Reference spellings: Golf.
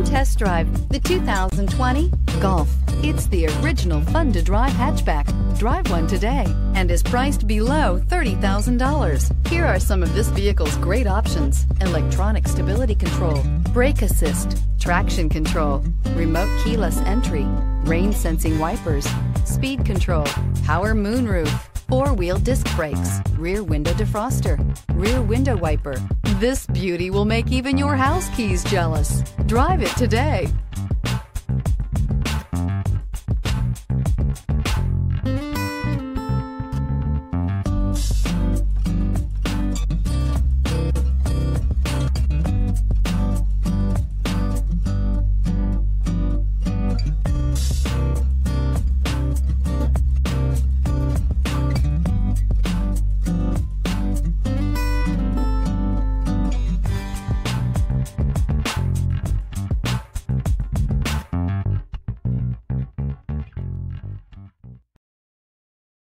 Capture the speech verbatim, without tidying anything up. and test drive the two thousand twenty Golf. It's the original fun-to-drive hatchback. Drive one today and is priced below thirty thousand dollars. Here are some of this vehicle's great options: electronic stability control, brake assist, traction control, remote keyless entry, rain sensing wipers, speed control, power moonroof, four-wheel disc brakes, rear window defroster, rear window wiper. This beauty will make even your house keys jealous. Drive it today.